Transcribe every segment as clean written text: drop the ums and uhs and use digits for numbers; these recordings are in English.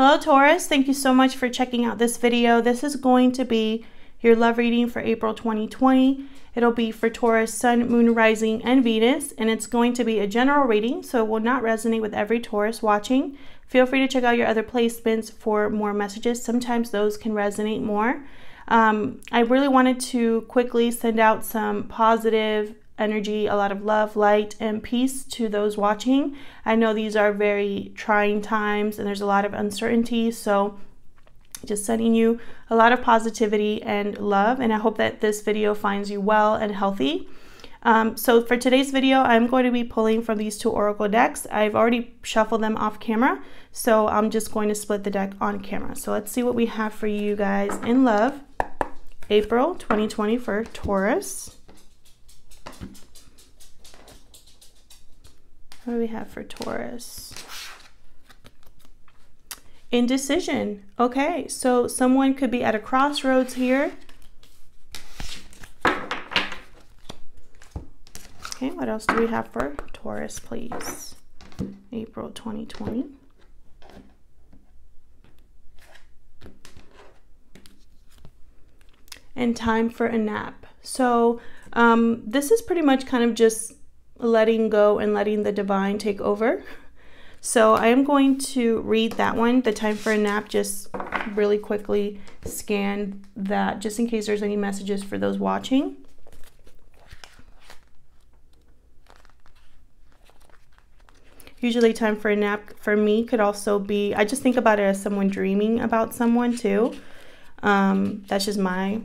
Hello Taurus, thank you so much for checking out this video. This is going to be your love reading for April 2020. It'll be for Taurus, Sun, Moon, Rising, and Venus, and it's going to be a general reading, so it will not resonate with every Taurus watching. Feel free to check out your other placements for more messages. Sometimes those can resonate more. I really wanted to quickly send out some positive energy, a lot of love, light, and peace to those watching. I know these are very trying times and there's a lot of uncertainty, so just sending you a lot of positivity and love, and I hope that this video finds you well and healthy. So for today's video, I'm going to be pulling from these two oracle decks. I've already shuffled them off camera, so I'm just going to split the deck on camera. So let's see what we have for you guys in love, April 2020 for Taurus. What do we have for Taurus? Indecision. Okay, so someone could be at a crossroads here. Okay, what else do we have for Taurus, please? April 2020. And time for a nap. So this is pretty much kind of just letting go and letting the divine take over. So I am going to read that one, the time for a nap, just really quickly scan that just in case there's any messages for those watching. Usually time for a nap for me could also be, I just think about it as someone dreaming about someone too. That's just my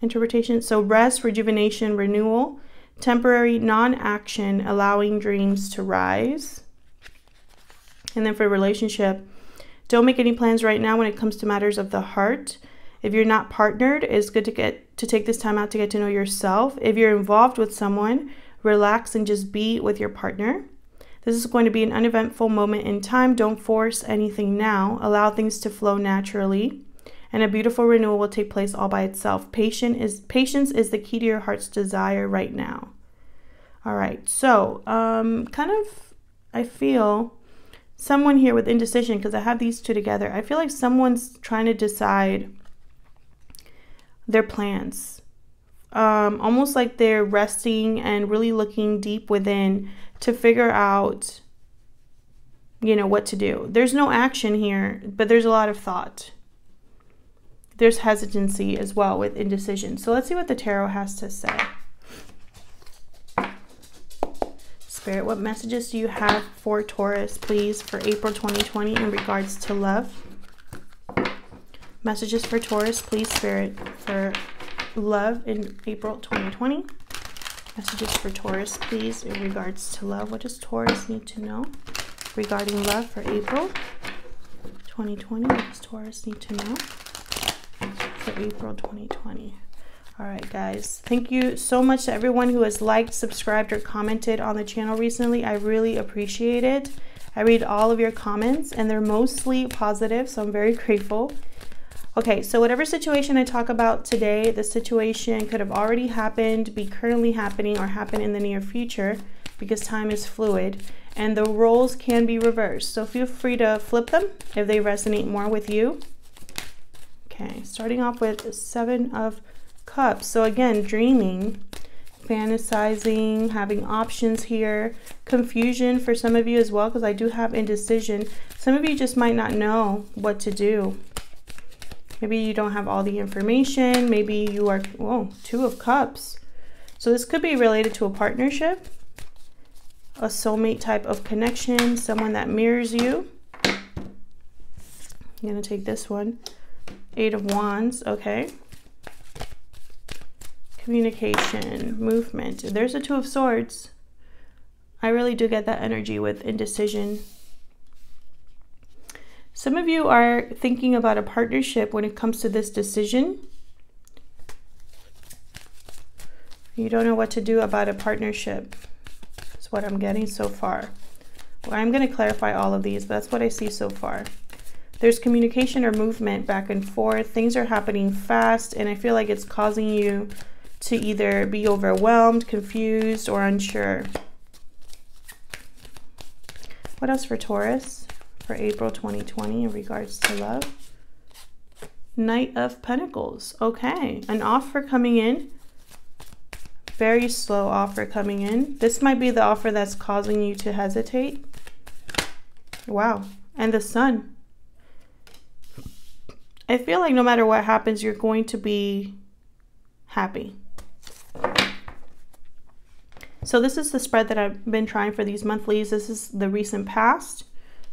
interpretation. So rest, rejuvenation, renewal, temporary non-action, allowing dreams to rise. And then for relationship, don't make any plans right now when it comes to matters of the heart. If you're not partnered, it's good to take this time out to get to know yourself. If you're involved with someone, relax and just be with your partner. This is going to be an uneventful moment in time. Don't force anything now. Allow things to flow naturally. And a beautiful renewal will take place all by itself. Patience is the key to your heart's desire right now. All right, so kind of I feel someone here with indecision, because I have these two together. I feel like someone's trying to decide their plans. Almost like they're resting and really looking deep within to figure out, you know, what to do. There's no action here, but there's a lot of thought. There's hesitancy as well with indecision. So let's see what the tarot has to say. Spirit, what messages do you have for Taurus, please, for April 2020 in regards to love? Messages for Taurus, please, Spirit, for love in April 2020. Messages for Taurus, please, in regards to love. What does Taurus need to know regarding love for April 2020? What does Taurus need to know for April 2020? All right, guys, thank you so much to everyone who has liked, subscribed, or commented on the channel recently. I really appreciate it. I read all of your comments, and they're mostly positive, so I'm very grateful. Okay, so whatever situation I talk about today, the situation could have already happened, be currently happening, or happen in the near future, because time is fluid, and the roles can be reversed. So feel free to flip them if they resonate more with you. Okay, starting off with Seven of Cups. So again, dreaming, fantasizing, having options here, confusion for some of you as well, because I do have indecision. Some of you just might not know what to do. Maybe you don't have all the information. Maybe you are, whoa, Two of Cups. So this could be related to a partnership, a soulmate type of connection, someone that mirrors you. I'm going to take this one. Eight of Wands, okay. Communication, movement. There's a Two of Swords. I really do get that energy with indecision. Some of you are thinking about a partnership when it comes to this decision. You don't know what to do about a partnership. That's what I'm getting so far. Well, I'm going to clarify all of these, but that's what I see so far. There's communication or movement back and forth. Things are happening fast, and I feel like it's causing you to either be overwhelmed, confused, or unsure. What else for Taurus? for April 2020 in regards to love. Knight of Pentacles. Okay, an offer coming in. Very slow offer coming in. This might be the offer that's causing you to hesitate. Wow. And the Sun. I feel like no matter what happens, you're going to be happy. So this is the spread that I've been trying for these monthlies. This is the recent past,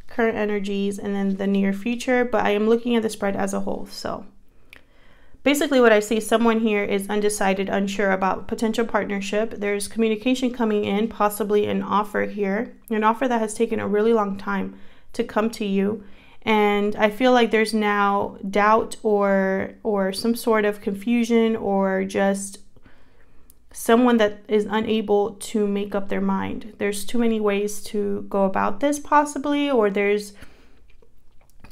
current energies, and then the near future. But I am looking at the spread as a whole. So basically what I see, someone here is undecided, unsure about potential partnership. There's communication coming in, possibly an offer here, an offer that has taken a really long time to come to you. And I feel like there's now doubt or some sort of confusion, or just someone that is unable to make up their mind. There's too many ways to go about this possibly, or there's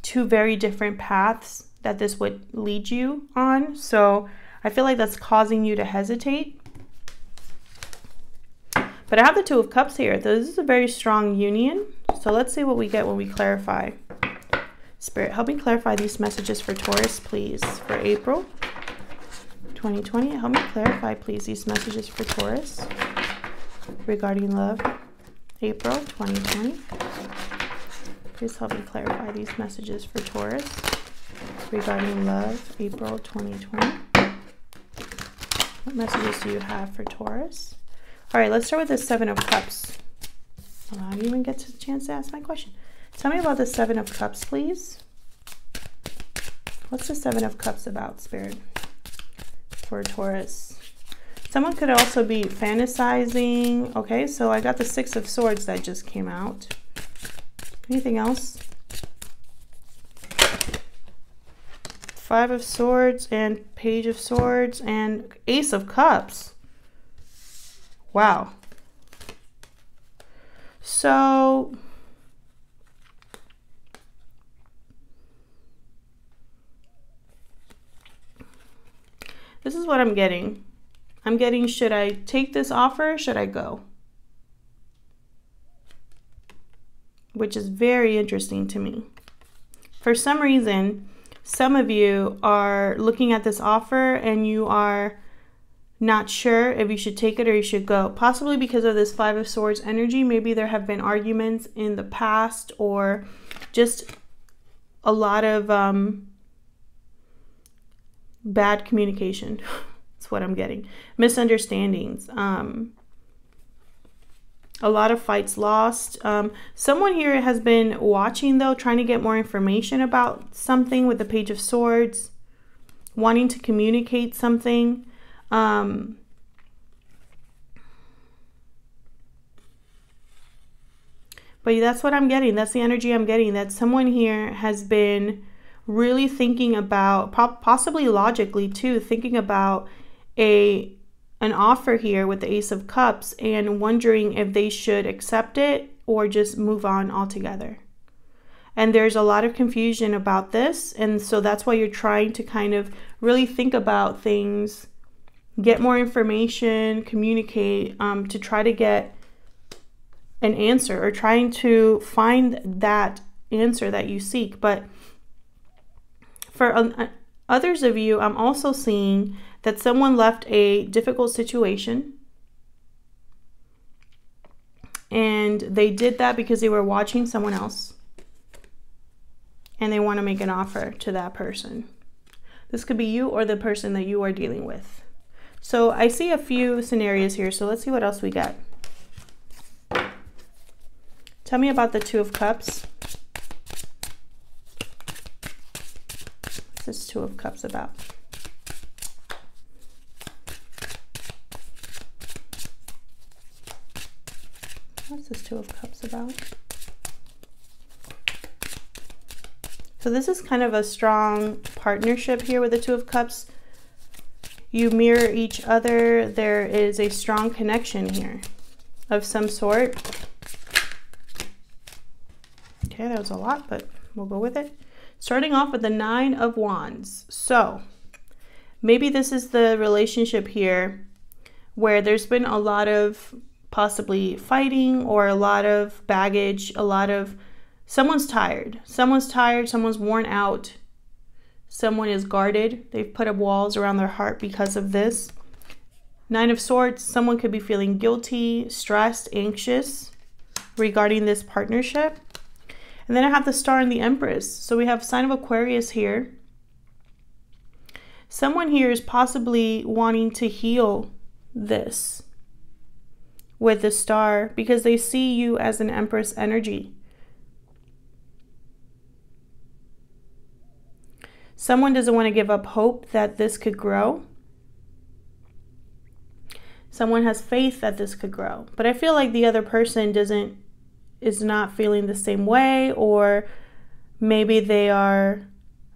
two very different paths that this would lead you on. So I feel like that's causing you to hesitate. But I have the Two of Cups here. This is a very strong union. So let's see what we get when we clarify. Spirit, help me clarify these messages for Taurus, please, for April 2020. Help me clarify, please, these messages for Taurus regarding love, April 2020. Please help me clarify these messages for Taurus regarding love, April 2020. What messages do you have for Taurus? All right, let's start with the Seven of Cups. Well, I didn't even get a chance to ask my question. Tell me about the Seven of Cups, please. What's the Seven of Cups about, Spirit, for Taurus? Someone could also be fantasizing. Okay, so I got the Six of Swords that just came out. Anything else? Five of Swords and Page of Swords and Ace of Cups. Wow. So this is what I'm getting. I'm getting, should I take this offer? Should I go? Which is very interesting to me. For some reason, some of you are looking at this offer and you are not sure if you should take it or you should go. Possibly because of this Five of Swords energy. Maybe there have been arguments in the past, or just a lot of bad communication. That's what I'm getting. Misunderstandings. A lot of fights lost. Someone here has been watching, though, trying to get more information about something with the Page of Swords, wanting to communicate something. But that's what I'm getting. That's the energy I'm getting, that someone here has been really thinking about, possibly logically too, thinking about an offer here with the Ace of Cups and wondering if they should accept it or just move on altogether. And there's a lot of confusion about this. And so that's why you're trying to kind of really think about things, get more information, communicate, to try to get an answer, or trying to find that answer that you seek. But for others of you, I'm also seeing that someone left a difficult situation, and they did that because they were watching someone else and they want to make an offer to that person. This could be you or the person that you are dealing with. So I see a few scenarios here. So let's see what else we got. Tell me about the Two of Cups. What's this Two of Cups about? What's this Two of Cups about? So this is kind of a strong partnership here with the Two of Cups. You mirror each other. There is a strong connection here of some sort. Okay, that was a lot, but we'll go with it. Starting off with the Nine of Wands. So maybe this is the relationship here where there's been a lot of possibly fighting, or a lot of baggage, a lot of Someone's tired. Someone's tired. Someone's worn out. Someone is guarded. They've put up walls around their heart because of this. Nine of Swords. Someone could be feeling guilty, stressed, anxious regarding this partnership. And then I have the Star and the Empress. So we have sign of Aquarius here. Someone here is possibly wanting to heal this with the Star because they see you as an Empress energy. Someone doesn't want to give up hope that this could grow. Someone has faith that this could grow. But I feel like the other person is not feeling the same way, or maybe they are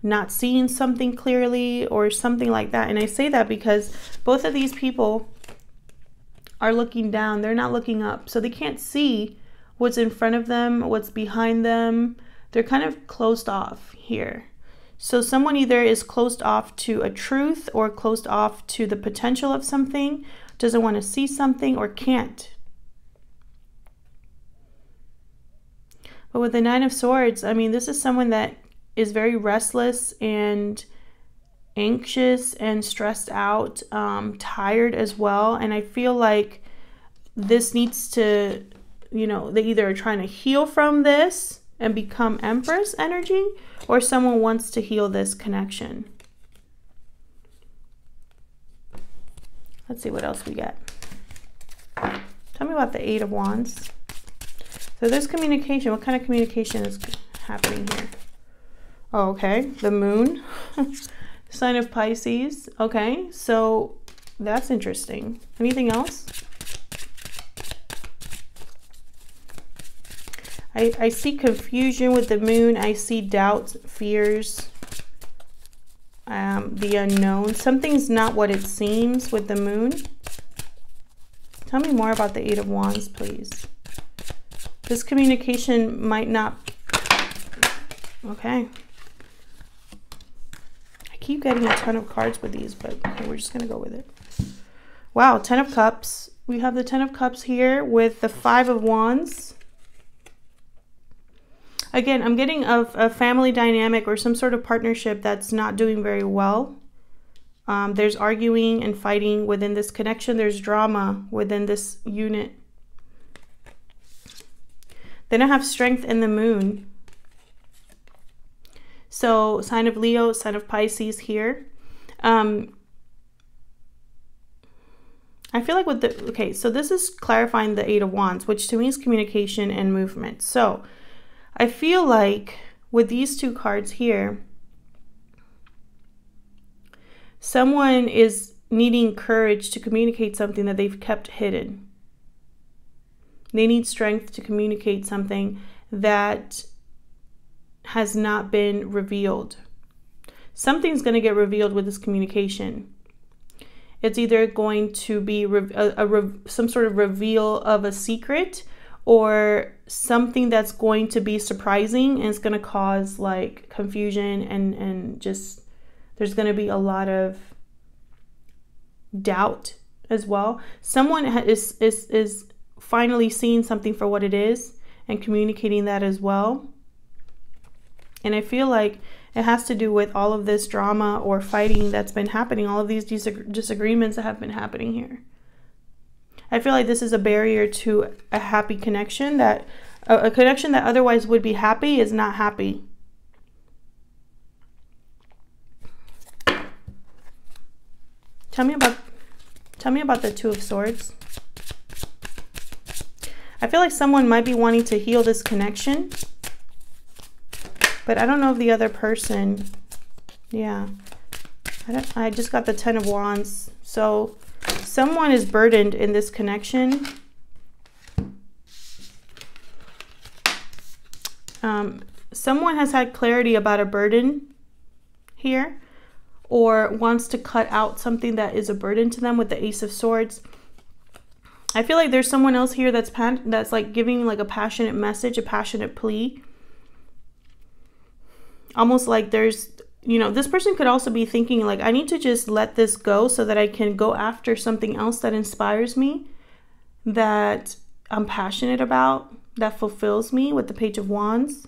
not seeing something clearly or something like that. And I say that because both of these people are looking down. They're not looking up. So they can't see what's in front of them, what's behind them. They're kind of closed off here. So someone either is closed off to a truth or closed off to the potential of something, doesn't want to see something, or can't. But with the Nine of Swords, I mean, this is someone that is very restless and anxious and stressed out, tired as well. And I feel like this needs to, you know, they either are trying to heal from this and become Empress energy, or someone wants to heal this connection. Let's see what else we get. Tell me about the Eight of Wands. So there's communication. What kind of communication is happening here? Oh, okay, the Moon, sign of Pisces. Okay, so that's interesting. Anything else? I see confusion with the Moon. I see doubts, fears, the unknown. Something's not what it seems with the Moon. Tell me more about the Eight of Wands, please. This communication might not... Okay. I keep getting a ton of cards with these, but okay, we're just going to go with it. Wow, Ten of Cups. We have the Ten of Cups here with the Five of Wands. Again, I'm getting a family dynamic or some sort of partnership that's not doing very well. There's arguing and fighting within this connection. There's drama within this unit. Then I have Strength in the Moon. So sign of Leo, sign of Pisces here. I feel like with the... Okay, so this is clarifying the Eight of Wands, which to me is communication and movement. So... I feel like with these two cards here, someone is needing courage to communicate something that they've kept hidden. They need strength to communicate something that has not been revealed. Something's going to get revealed with this communication. It's either going to be some sort of reveal of a secret, or something that's going to be surprising and it's going to cause like confusion and just there's going to be a lot of doubt as well. Someone is finally seeing something for what it is and communicating that as well. And I feel like it has to do with all of this drama or fighting that's been happening, all of these disagreements that have been happening here. I feel like this is a barrier to a happy connection, that a connection that otherwise would be happy is not happy. Tell me about the Two of Swords. I feel like someone might be wanting to heal this connection, but I don't know if the other person... Yeah. I just got the Ten of Wands. So... someone is burdened in this connection. Someone has had clarity about a burden here, or wants to cut out something that is a burden to them with the Ace of Swords. I feel like there's someone else here that's like giving like a passionate message, a passionate plea. Almost like there's... You know, this person could also be thinking like, I need to just let this go so that I can go after something else that inspires me, that I'm passionate about, that fulfills me, with the Page of Wands.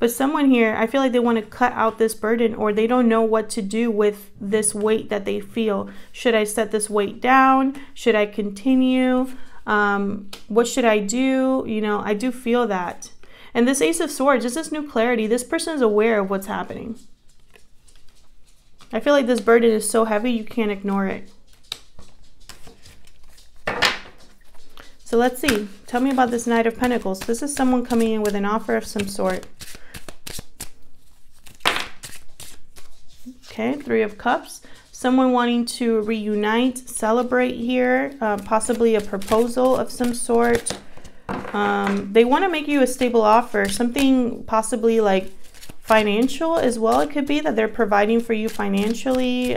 But someone here, I feel like they want to cut out this burden, or they don't know what to do with this weight that they feel. Should I set this weight down? Should I continue? What should I do? You know, I do feel that. And this Ace of Swords, just this new clarity. This person is aware of what's happening. I feel like this burden is so heavy, you can't ignore it. So let's see. Tell me about this Knight of Pentacles. This is someone coming in with an offer of some sort. Okay, Three of Cups. Someone wanting to reunite, celebrate here, possibly a proposal of some sort. They want to make you a stable offer, something possibly like financial as well. It could be that they're providing for you financially.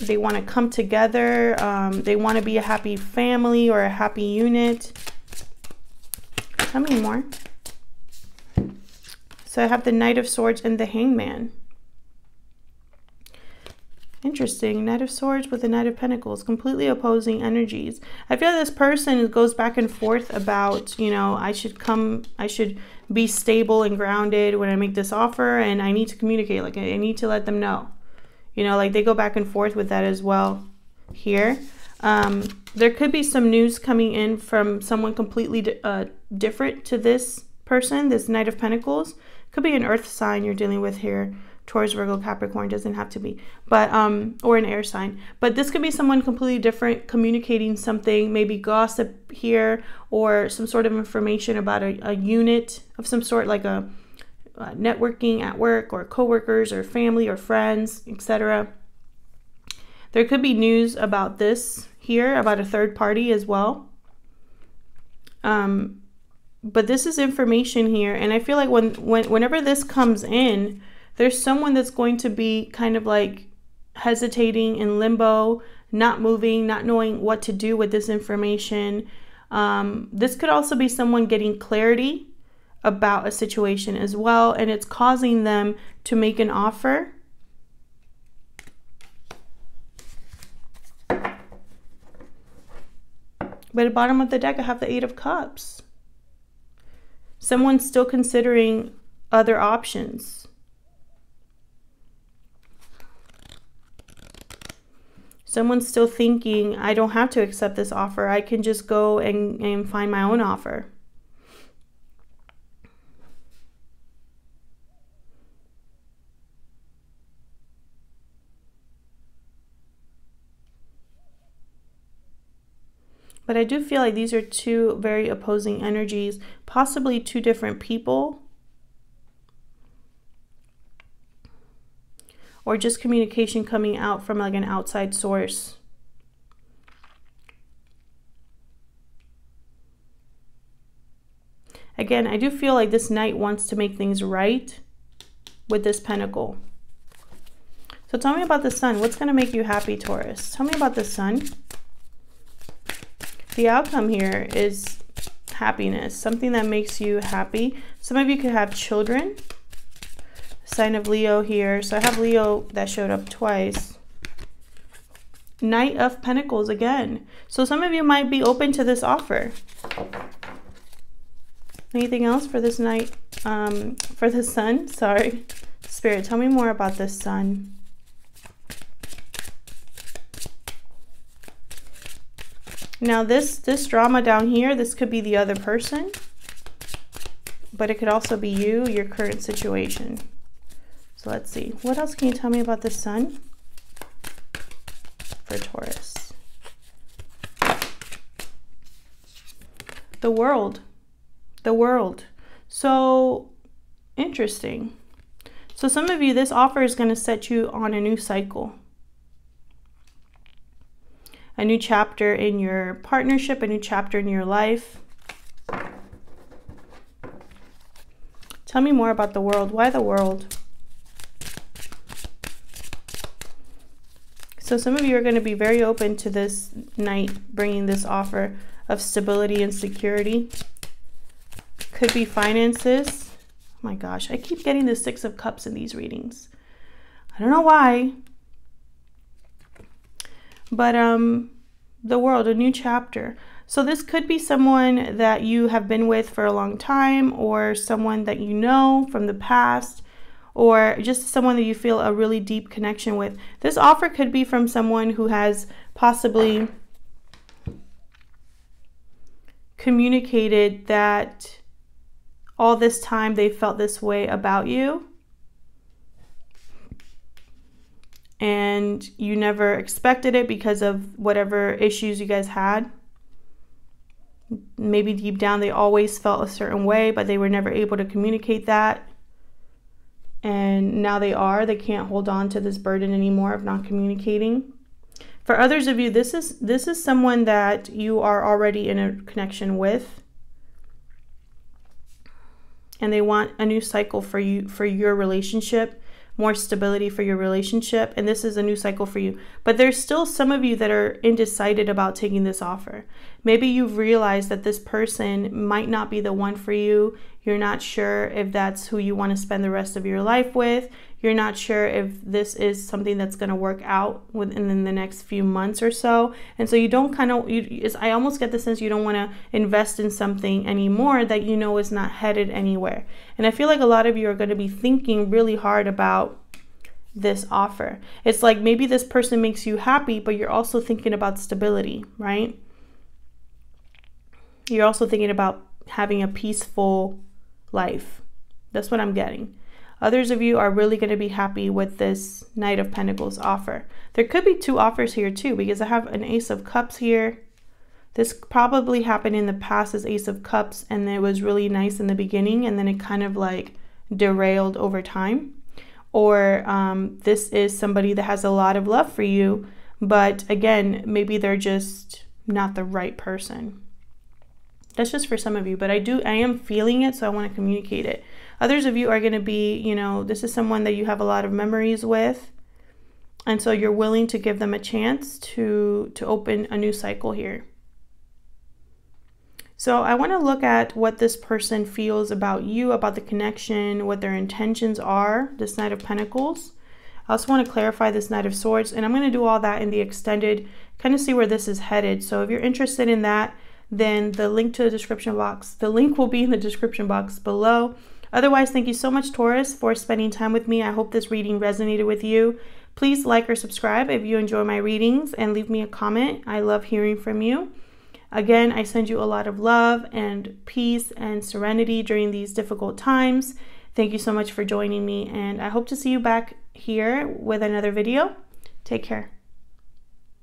They want to come together. They want to be a happy family or a happy unit. Tell me more. So I have the Knight of Swords and the Hangman. Interesting. Knight of Swords with the Knight of Pentacles. Completely opposing energies. I feel this person goes back and forth about, you know, I should be stable and grounded when I make this offer, and I need to communicate. Like, I need to let them know. You know, like they go back and forth with that as well here. There could be some news coming in from someone completely different to this person, this Knight of Pentacles. Could be an earth sign you're dealing with here. Taurus, Virgo, Capricorn, doesn't have to be. But, or an air sign. But this could be someone completely different communicating something, maybe gossip here, or some sort of information about a unit of some sort, like a networking at work, or coworkers, or family, or friends, etc. There could be news about this here, about a third party as well. But this is information here, and I feel like whenever this comes in, there's someone that's going to be kind of like hesitating in limbo, not moving, not knowing what to do with this information. This could also be someone getting clarity about a situation as well, and it's causing them to make an offer. But at the bottom of the deck, I have the Eight of Cups. Someone's still considering other options. Someone's still thinking, I don't have to accept this offer. I can just go and find my own offer. But I do feel like these are two very opposing energies, possibly two different people, or just communication coming out from like an outside source. Again, I do feel like this knight wants to make things right with this pentacle. So tell me about the Sun. What's going to make you happy, Taurus? Tell me about the Sun. The outcome here is happiness, something that makes you happy. Some of you could have children. Sign of Leo here. So I have Leo that showed up twice. Knight of Pentacles again. So some of you might be open to this offer. Anything else for this Knight? For the Sun? Sorry. Spirit, tell me more about this Sun. Now this drama down here, this could be the other person, but it could also be you, your current situation. So let's see. What else can you tell me about the Sun for Taurus? The World. The World. So interesting. So some of you, this offer is going to set you on a new cycle. A new chapter in your partnership, a new chapter in your life. Tell me more about the World. Why the World? So some of you are going to be very open to this Knight bringing this offer of stability and security. Could be finances. Oh my gosh, I keep getting the Six of Cups in these readings. I don't know why. But the World, a new chapter. So this could be someone that you have been with for a long time, or someone that you know from the past, or just someone that you feel a really deep connection with. This offer could be from someone who has possibly communicated that all this time they felt this way about you, and you never expected it because of whatever issues you guys had. Maybe deep down they always felt a certain way, but they were never able to communicate that. And now they are. They can't hold on to this burden anymore of not communicating. For others of you, this is someone that you are already in a connection with, and they want a new cycle for you, for your relationship, more stability for your relationship, and this is a new cycle for you. But there's still some of you that are undecided about taking this offer. Maybe you've realized that this person might not be the one for you. You're not sure if that's who you want to spend the rest of your life with. You're not sure if this is something that's going to work out within the next few months or so. And so you don't I almost get the sense you don't want to invest in something anymore that you know is not headed anywhere. And I feel like a lot of you are going to be thinking really hard about this offer. It's like maybe this person makes you happy, but you're also thinking about stability, right? You're also thinking about having a peaceful life. That's what I'm getting. Others of you are really going to be happy with this Knight of Pentacles offer. There could be two offers here too, because I have an Ace of Cups here. This probably happened in the past as Ace of Cups, and it was really nice in the beginning, and then it kind of like derailed over time. Or this is somebody that has a lot of love for you, but again, maybe they're just not the right person. That's just for some of you, but I am feeling it, so I want to communicate it. Others of you are going to be, you know, this is someone that you have a lot of memories with, and so you're willing to give them a chance to open a new cycle here. So I want to look at what this person feels about you, about the connection, what their intentions are, this Knight of Pentacles. I also want to clarify this Knight of Swords, and I'm going to do all that in the extended, kind of see where this is headed. So if you're interested in that, then the link to the description box, the link will be in the description box below. Otherwise, thank you so much, Taurus, for spending time with me. I hope this reading resonated with you. Please like or subscribe if you enjoy my readings, and leave me a comment. I love hearing from you. Again, I send you a lot of love and peace and serenity during these difficult times. Thank you so much for joining me, and I hope to see you back here with another video. Take care.